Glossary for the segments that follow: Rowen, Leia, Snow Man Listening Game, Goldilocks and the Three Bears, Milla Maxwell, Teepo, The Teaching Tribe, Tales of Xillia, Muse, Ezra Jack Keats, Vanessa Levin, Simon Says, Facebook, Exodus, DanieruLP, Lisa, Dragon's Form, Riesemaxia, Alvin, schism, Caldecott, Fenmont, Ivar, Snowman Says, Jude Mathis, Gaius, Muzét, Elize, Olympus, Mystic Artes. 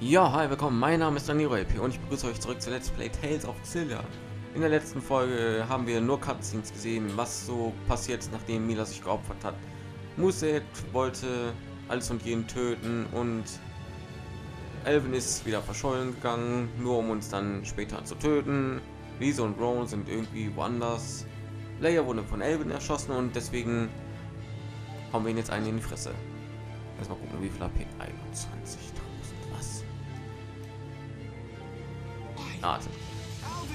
Ja, hi, willkommen, mein Name ist DanieruLP und ich begrüße euch zurück zu Let's Play Tales of Xillia. In der letzten Folge haben wir nur Cutscenes gesehen, was so passiert, nachdem Milla sich geopfert hat. Muzét wollte alles und jeden töten und Alvin ist wieder verschollen gegangen, nur um uns dann später zu töten. Lisa und Rowen sind irgendwie woanders. Leia wurde von Alvin erschossen und deswegen haben wir ihn jetzt einen in die Fresse. Erstmal gucken, wie viel AP 21. Atem.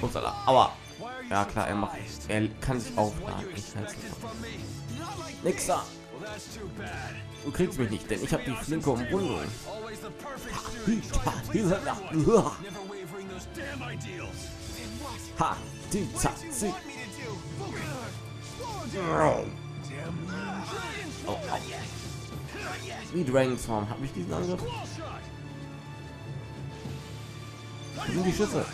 Upsala. Aua. Ja klar, er kann sich aufladen. Nixer. Du kriegst mich nicht, denn ich habe die flinke Umrundung. Ha, die Tatsi. Wie Dragon's Form habe ich diesen Angriff. Sind die Schüsse.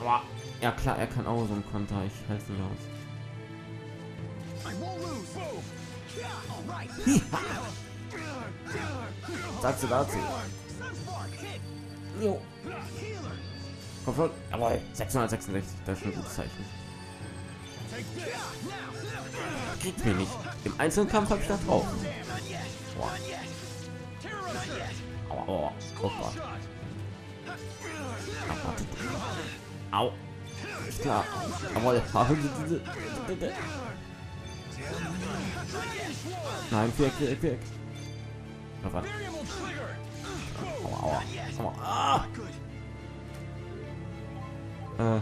Aber ja klar, er kann auch so einen Konter, ich halte ihn aus. Dazu, dazu. Jo. Komm schon, jawohl, 666, das ist ein gutes Zeichen. Kriegt mir nicht. Im Einzelkampf habe ich da drauf. Boah. Aua, aua. Oh Gott. Au. Ist klar. Jawohl. Nein, weg. Aua, aua.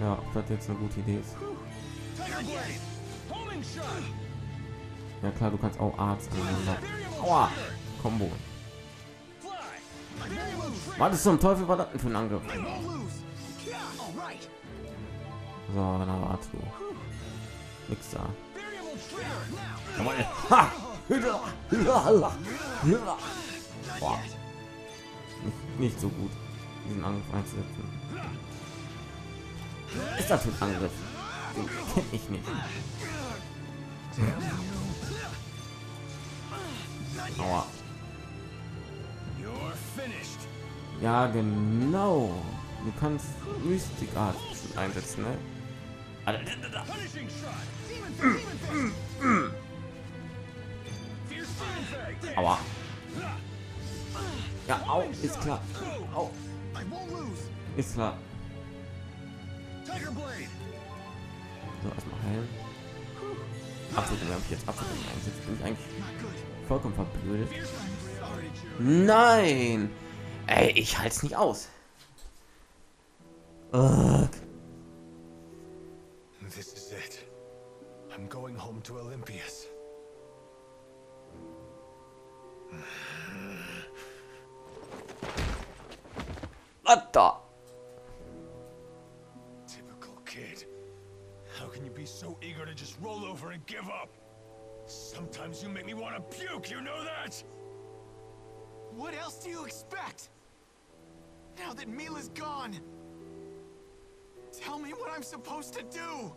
Ja, ob das jetzt eine gute Idee ist. Ja klar, du kannst auch Arzt nehmen. Aua! Combo. Was zum Teufel war das denn für ein Angriff? So, dann haben wir Arzt. Nix da. Ha! Nicht so gut, diesen Angriff einzusetzen. Ist das für ein Angriff? Den kenn ich nicht. Aua. Ja, genau. Du kannst Mystic Artes einsetzen, ne? Aua. Ja, au, ist klar. Au. Ist klar. So, erstmal heilen. Absolut, wir haben jetzt absolut eingesetzt. Bin ich eigentlich vollkommen verblödet. Nein! Ey, ich halte es nicht aus. This is it. I'm going home to Olympus. What the? So eager to just roll over and give up. Sometimes you make me want to puke, you know that? What else do you expect? Now that Mila's gone, tell me what I'm supposed to do.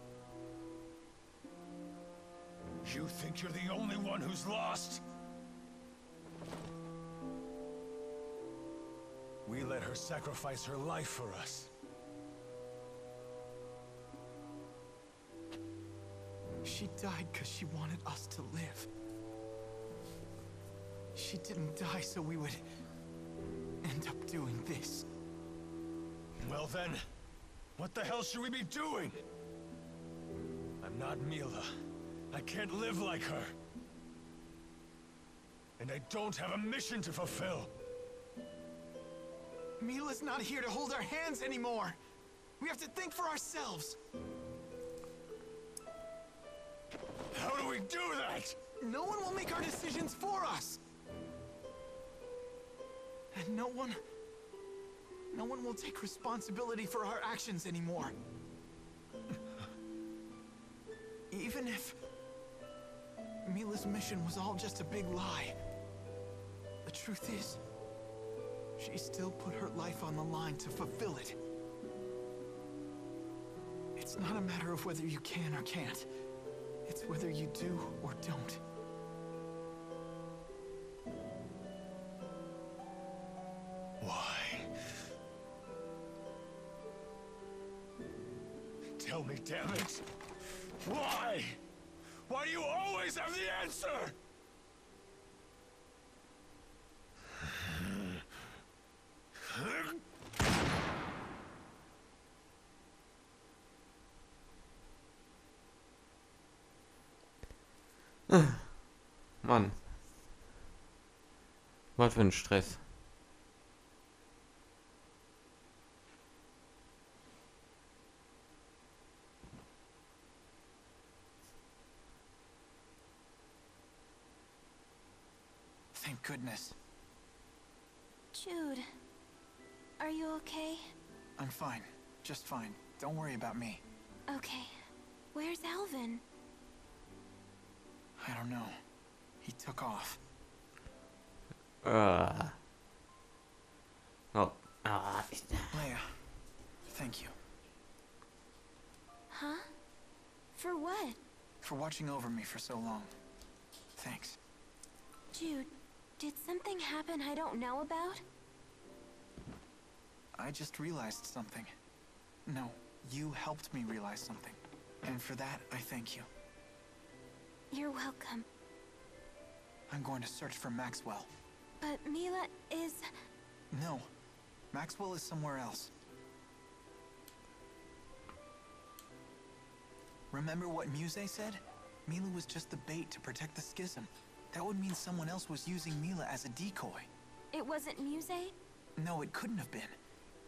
You think you're the only one who's lost? We let her sacrifice her life for us. She died because she wanted us to live. She didn't die so we would end up doing this. Well then, what the hell should we be doing? I'm not Milla. I can't live like her. And I don't have a mission to fulfill. Mila's not here to hold our hands anymore. We have to think for ourselves. How do we do that? No one will make our decisions for us. And no one will take responsibility for our actions anymore. Even if Mila's mission was all just a big lie, the truth is, she still put her life on the line to fulfill it. It's not a matter of whether you can or can't. It's whether you do or don't. Why? Tell me, damn it! Why? Why do you always have the answer? Mann. Was für ein Stress. Thank goodness. Jude, are you okay? I'm fine. Just fine. Don't worry about me. Okay. Where's Alvin? I don't know. He took off. Leia, thank you. Huh? For what? For watching over me for so long. Thanks. Jude, did something happen I don't know about? I just realized something. No, you helped me realize something. And for that, I thank you. You're welcome. I'm going to search for Maxwell. But Milla is... No. Maxwell is somewhere else. Remember what Muzét said? Milla was just the bait to protect the schism. That would mean someone else was using Milla as a decoy. It wasn't Muzét? No, it couldn't have been.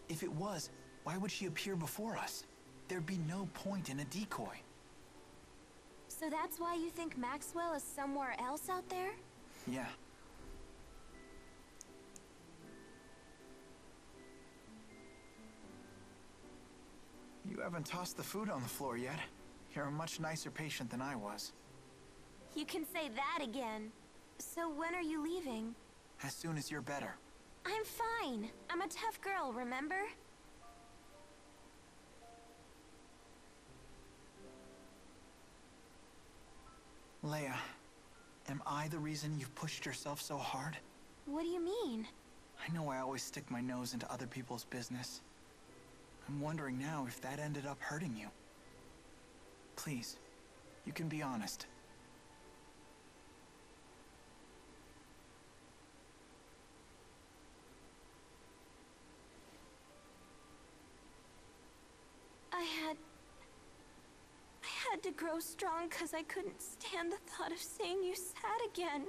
If it was, why would she appear before us? There'd be no point in a decoy. So that's why you think Maxwell is somewhere else out there? Yeah. You haven't tossed the food on the floor yet. You're a much nicer patient than I was. You can say that again. So when are you leaving? As soon as you're better. I'm fine. I'm a tough girl, remember? Leia, am I the reason you've pushed yourself so hard? What do you mean? I know I always stick my nose into other people's business. I'm wondering now if that ended up hurting you. Please, you can be honest. I had to grow strong because I couldn't stand the thought of seeing you sad again.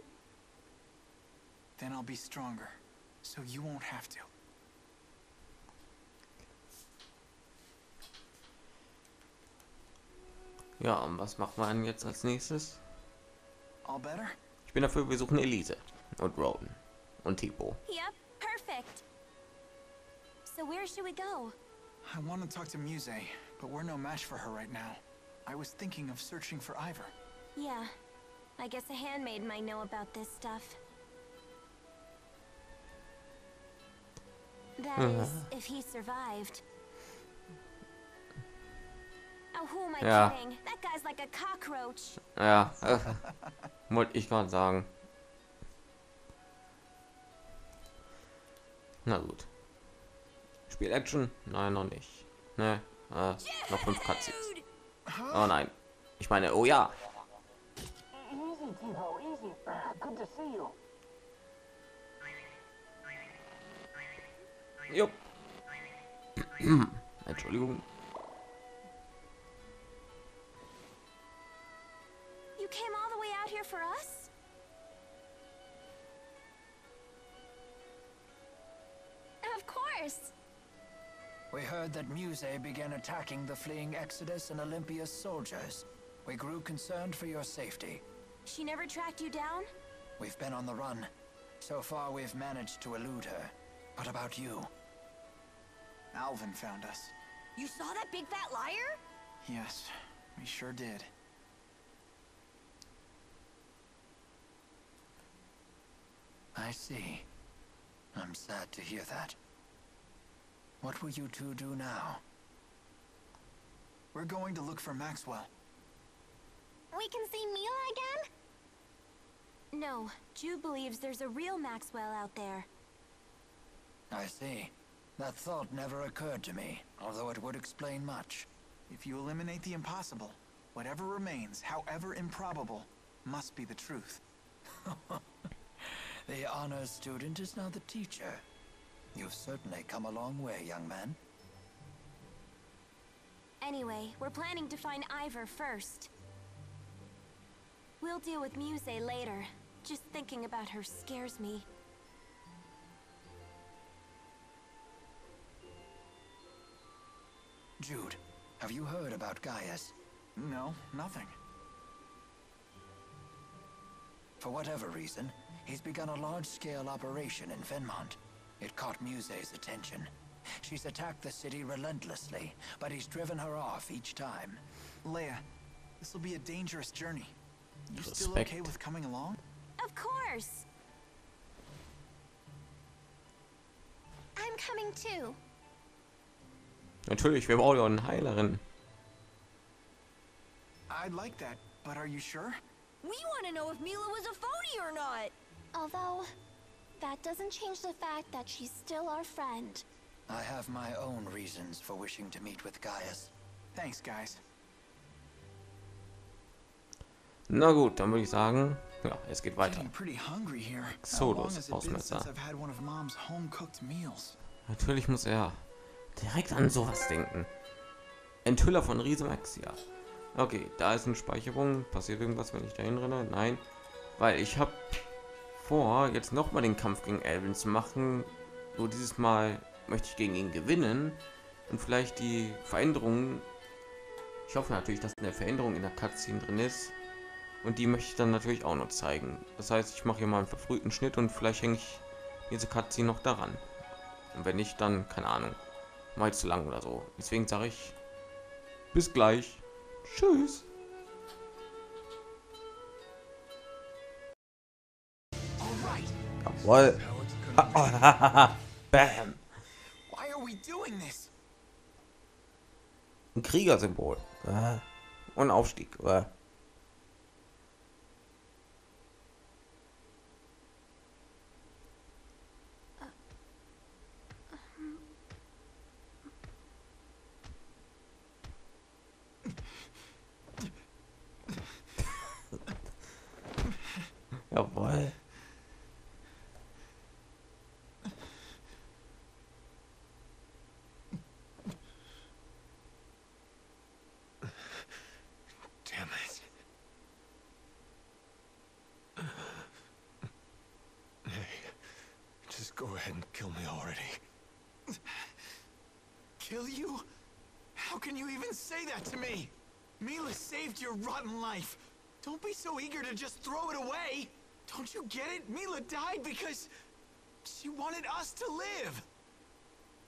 Then I'll be stronger, so you won't have to. Ja, und was machen wir denn jetzt als nächstes? All better? Ich bin dafür, wir suchen Elize und Rowen und Teepo. Yep, perfect. So where should we go? I want to talk to Muzét, but we're no match for her right now. I was thinking of searching for Ivar. Yeah, I guess a handmaid might know about this stuff. That is, if he survived. Oh, who am I kidding? That guy's like a cockroach. Ja, wollte ich gerade sagen. Na gut. Spiel Action? Nein, noch nicht. Ne, noch 5 Cutscenes. Oh nein. Ich meine, oh ja. Easy, Teepo, easy. Good to see you. Jupp. Entschuldigung. You came all the way out here for us? Of course. We heard that Muzét began attacking the fleeing Exodus and Olympus soldiers. We grew concerned for your safety. She never tracked you down? We've been on the run. So far we've managed to elude her. What about you? Alvin found us. You saw that big fat liar? Yes, we sure did. I see. I'm sad to hear that. What will you two do now? We're going to look for Maxwell. We we can see Milla again? No, Jude believes there's a real Maxwell out there. I see. That thought never occurred to me, although it would explain much. If you eliminate the impossible, whatever remains, however improbable, must be the truth. The honor student is now the teacher. You've certainly come a long way, young man. Anyway, we're planning to find Ivar first. We'll deal with Muse later. Just thinking about her scares me. Jude, have you heard about Gaius? No, nothing. For whatever reason, he's begun a large-scale operation in Fenmont. It caught Musé's attention. She's attacked the city relentlessly, but he's driven her off each time. Leia, this will be a dangerous journey. You still okay with coming along? Of course! I'm coming too. Natürlich, wir brauchen eine Heilerin. I'd like that, but are you sure? We want to know if Milla was a phony or not. Although, that doesn't change the fact that she's still our friend. I have my own reasons for wishing to meet with Gaius. Thanks, guys. Na gut, dann würde ich sagen, ja, es geht weiter. Exodus, Hausmesser. Natürlich muss er direkt an sowas denken. Enthüller von Riesemaxia. Okay, da ist eine Speicherung. Passiert irgendwas, wenn ich dahin renne? Nein, weil ich habe vor, jetzt noch mal den Kampf gegen Alvin zu machen. Nur dieses Mal möchte ich gegen ihn gewinnen und vielleicht die Veränderungen. Ich hoffe natürlich, dass eine Veränderung in der Cutscene drin ist und die möchte ich dann natürlich auch noch zeigen. Das heißt, ich mache hier mal einen verfrühten Schnitt und vielleicht hänge ich diese Cutscene noch daran. Und wenn nicht, dann keine Ahnung, mal zu lang oder so. Deswegen sage ich bis gleich. Tschüss. Jawohl. Bam. Ein Kriegersymbol. Und Aufstieg. Jawohl. Damn it. Hey, just go ahead and kill me already. Kill you? How can you even say that to me? Milla saved your rotten life. Don't be so eager to just throw it away. Don't you get it? Milla died because she wanted us to live.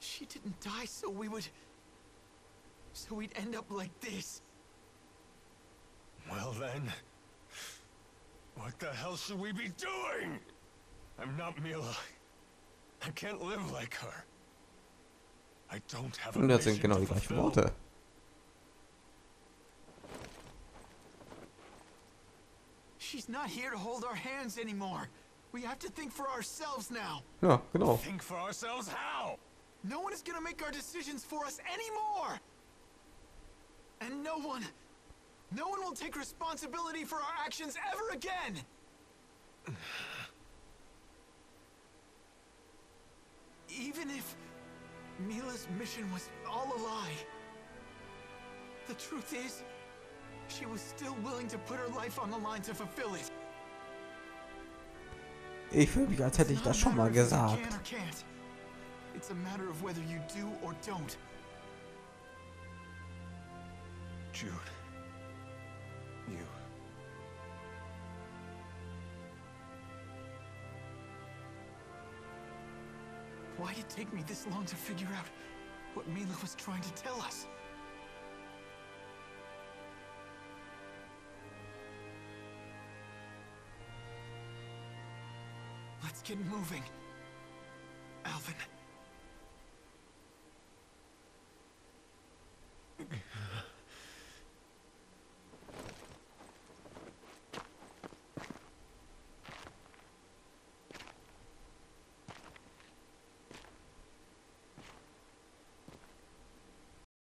She didn't die so we'd end up like this. Well then, what the hell should we be doing? I'm not Milla. I can't live like her. I don't have a mission to fulfill. Das sind genau die gleichen Worte. She's not here to hold our hands anymore. We have to think for ourselves now. Ja, genau. Think for ourselves how? No one is going to make our decisions for us anymore. And no one will take responsibility for our actions ever again. Even if Mila's mission was all a lie, the truth is she was still willing to put her life on the line to fulfill it. Ich fühle mich, als hätte ich das schon mal gesagt. It's a matter of whether you do or don't. Jude, you. Why did it take me this long to figure out what Milla was trying to tell us? Let's get moving, Alvin.